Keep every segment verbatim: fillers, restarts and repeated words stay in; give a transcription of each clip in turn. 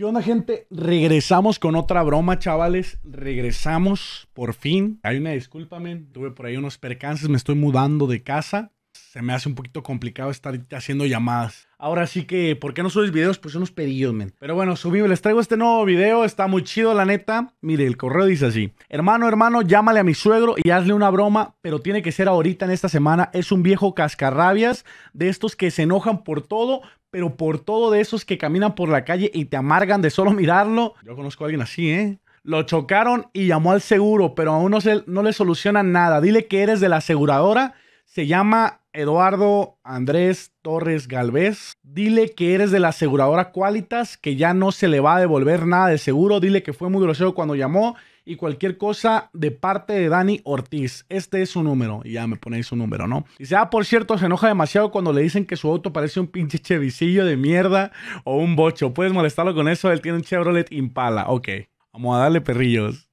¿Qué onda, gente? Regresamos con otra broma, chavales. Regresamos, por fin. Hay una disculpa, men. Tuve por ahí unos percances. Me estoy mudando de casa. Se me hace un poquito complicado estar haciendo llamadas. Ahora sí que, ¿por qué no subes videos? Pues unos pedidos, men. Pero bueno, subí, les traigo este nuevo video. Está muy chido, la neta. Mire, el correo dice así. Hermano, hermano, llámale a mi suegro y hazle una broma, pero tiene que ser ahorita en esta semana. Es un viejo cascarrabias de estos que se enojan por todo, pero por todo de esos que caminan por la calle y te amargan de solo mirarlo. Yo conozco a alguien así, ¿eh? Lo chocaron y llamó al seguro, pero aún no, se, no le solucionan nada. Dile que eres de la aseguradora. Se llama Eduardo Andrés Torres Galvez. Dile que eres de la aseguradora Qualitas, que ya no se le va a devolver nada de seguro. Dile que fue muy grosero cuando llamó y cualquier cosa de parte de Dani Ortiz. Este es su número. Y ya me ponéis su número, ¿no? Dice, ah, por cierto, se enoja demasiado cuando le dicen que su auto parece un pinche chevicillo de mierda o un bocho. Puedes molestarlo con eso, él tiene un Chevrolet Impala. Ok, vamos a darle perrillos.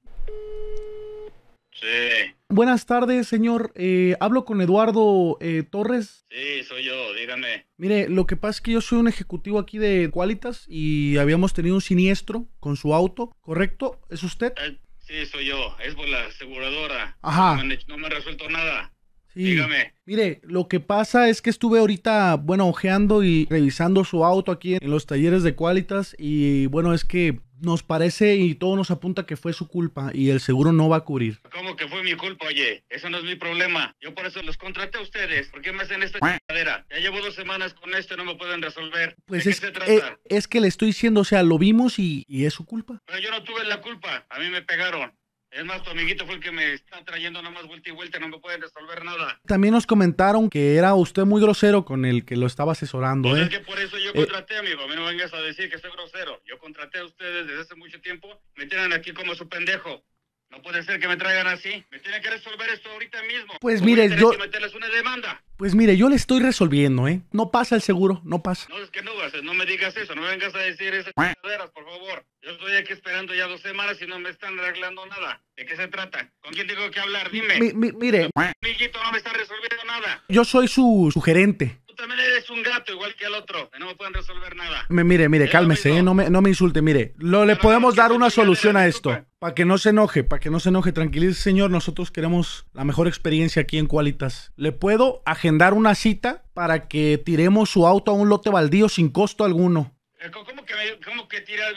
Sí. Buenas tardes, señor. Eh, hablo con Eduardo eh, Torres. Sí, soy yo, dígame. Mire, lo que pasa es que yo soy un ejecutivo aquí de Qualitas y habíamos tenido un siniestro con su auto, ¿correcto? ¿Es usted? Eh, sí, soy yo. Es por la aseguradora. Ajá. No me han, no me han resuelto nada. Sí. Dígame. Mire, lo que pasa es que estuve ahorita, bueno, ojeando y revisando su auto aquí en los talleres de Qualitas y, bueno, es que nos parece y todo nos apunta que fue su culpa y el seguro no va a cubrir. ¿Cómo que fue mi culpa? Oye, eso no es mi problema. Yo por eso los contraté a ustedes. ¿Por qué me hacen esta chingadera? Ya llevo dos semanas con esto y no me pueden resolver. Pues ¿De es, qué se trata? Es, es que le estoy diciendo, o sea, lo vimos y, y es su culpa. Pero yo no tuve la culpa. A mí me pegaron. Es más, tu amiguito fue el que me está trayendo nada más vuelta y vuelta, no me pueden resolver nada. También nos comentaron que era usted muy grosero con el que lo estaba asesorando, pues ¿eh? Es que por eso yo contraté, eh, amigo, a mí no vengas a decir que soy grosero. Yo contraté a ustedes desde hace mucho tiempo, me tienen aquí como su pendejo. No puede ser que me traigan así. Me tienen que resolver esto ahorita mismo. Pues mire, yo... que meterles una demanda. Pues mire, yo le estoy resolviendo, ¿eh? No pasa el seguro, no pasa. No, es que no, no me digas eso. No me vengas a decir esas chingaderas, por favor. Yo estoy aquí esperando ya dos semanas y no me están arreglando nada. ¿De qué se trata? ¿Con quién tengo que hablar? Dime. Mi, mi, mire. Amiguito, no me está resolviendo nada. Yo soy su, su gerente. También eres un gato igual que el otro, no me pueden resolver nada. Me, mire, mire, cálmese, eh, no, me, no me insulte, mire. Lo, le podemos dar una solución a esto, para que no se enoje, para que no se enoje. Tranquilícese, señor, nosotros queremos la mejor experiencia aquí en Qualitas. Le puedo agendar una cita para que tiremos su auto a un lote baldío sin costo alguno. ¿Cómo que, me, cómo que tirar?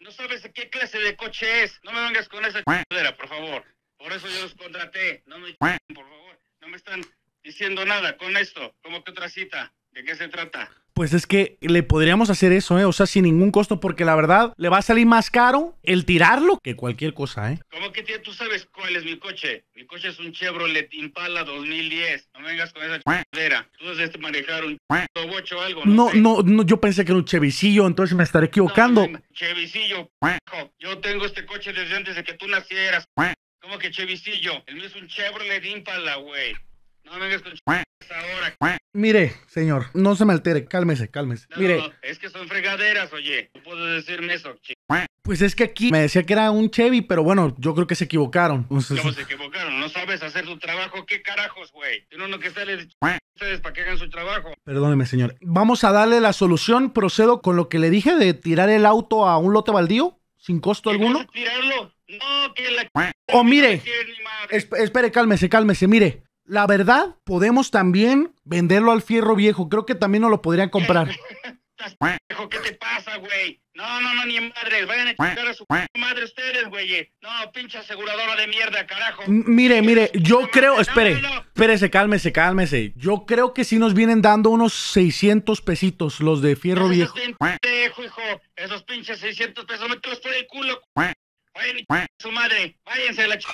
No sabes qué clase de coche es, no me vengas con esa chingadera, por favor. Por eso yo los contraté, no me chingan, por favor, no me están... diciendo nada con esto, ¿cómo que otra cita? ¿De qué se trata? Pues es que le podríamos hacer eso, ¿eh? O sea, sin ningún costo, porque la verdad le va a salir más caro el tirarlo que cualquier cosa, ¿eh? ¿Cómo que tú sabes cuál es mi coche? Mi coche es un Chevrolet Impala dos mil diez. No vengas con esa chingadera. Tú debes manejar un bocho o algo, ¿no? No, sé. no, no, yo pensé que era un chevicillo, entonces me estaré equivocando. No, chevicillo, yo tengo este coche desde antes de que tú nacieras. ¿Cómo que chevicillo? El mío es un Chevrolet Impala, güey. No me vengas con ahora. Mire, señor, no se me altere, cálmese, cálmese. No, mire, no, es que son fregaderas, oye. No puedo decirme eso, ch... Pues es que aquí me decía que era un Chevy, pero bueno, yo creo que se equivocaron. ¿Cómo se equivocaron? No sabes hacer tu trabajo, ¿qué carajos, güey? Tiene uno que sale de ch... ustedes para que hagan su trabajo. Perdóneme, señor. Vamos a darle la solución. Procedo con lo que le dije de tirar el auto a un lote baldío, sin costo alguno. ¿Tirarlo? No, que la... O oh, mire, esp espere, cálmese, cálmese, mire. La verdad, podemos también venderlo al fierro viejo. Creo que también nos lo podrían comprar. ¿Qué te pasa, güey? No, no, no, ni madres. Vayan a chingar a su madre ustedes, güey. No, pinche aseguradora de mierda, carajo. M mire, mire, yo creo... Espere, no, no, no. espérese, cálmese, cálmese. Yo creo que sí nos vienen dando unos seiscientos pesitos los de fierro viejo. Dejo, hijo. Esos pinches seiscientos pesos, mételos por el culo. Vayan y a su madre. Váyanse a la ch...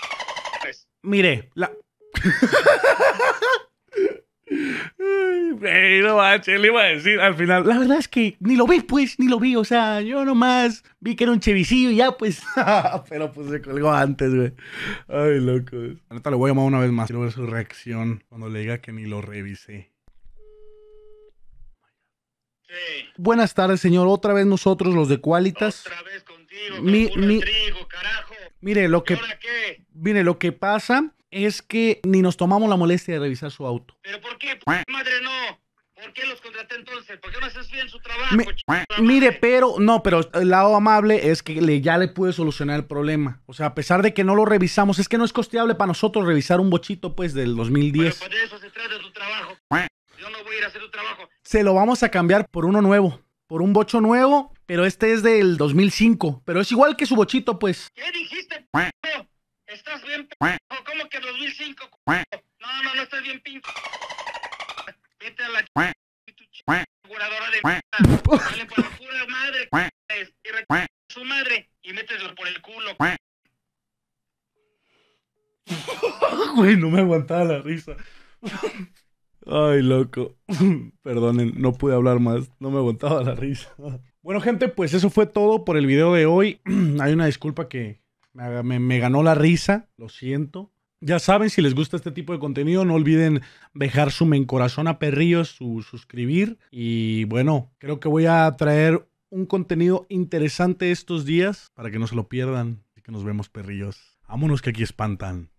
Mire, la... Ay, no manches, le iba a decir al final. La verdad es que ni lo vi, pues, ni lo vi. O sea, yo nomás vi que era un chevicillo y ya, pues. Pero pues se colgó antes, güey. Ay, locos. Ahorita le voy a llamar una vez más. Quiero ver su reacción cuando le diga que ni lo revisé. Sí. Buenas tardes, señor. Otra vez nosotros, los de Qualitas. Otra vez contigo, mi, mi... trigo, carajo. Mire, lo que... Mire, lo que pasa... es que ni nos tomamos la molestia de revisar su auto. ¿Pero por qué? Madre, no. ¿Por qué los contraté entonces? ¿Por qué no haces bien su trabajo? Me, mire, pero, no, pero el lado amable es que le, ya le pude solucionar el problema. O sea, a pesar de que no lo revisamos, es que no es costeable para nosotros revisar un bochito, pues, del dos mil diez. Pero para eso se trata de tu trabajo. Yo no voy a ir a hacer tu trabajo. Se lo vamos a cambiar por uno nuevo, por un bocho nuevo, pero este es del dos mil cinco. Pero es igual que su bochito, pues. ¿Qué dijiste, p***? ¿Estás bien, p***? ¿Cómo que dos mil cinco, p***? No, no, no estás bien, pinche. Vete a la ch... tu ch... aseguradora de m***a. Dale por la pura madre, c... y re... su madre y méteslo por el culo. Güey, no me aguantaba la risa. Ay, loco. Perdonen, no pude hablar más. No me aguantaba la risa. Bueno, gente, pues eso fue todo por el video de hoy. Hay una disculpa que me, me, me ganó la risa. Lo siento. Ya saben, si les gusta este tipo de contenido, no olviden dejar su me corazón a perrillos, su suscribir. Y bueno, creo que voy a traer un contenido interesante estos días para que no se lo pierdan. Así que nos vemos, perrillos. Vámonos, que aquí espantan.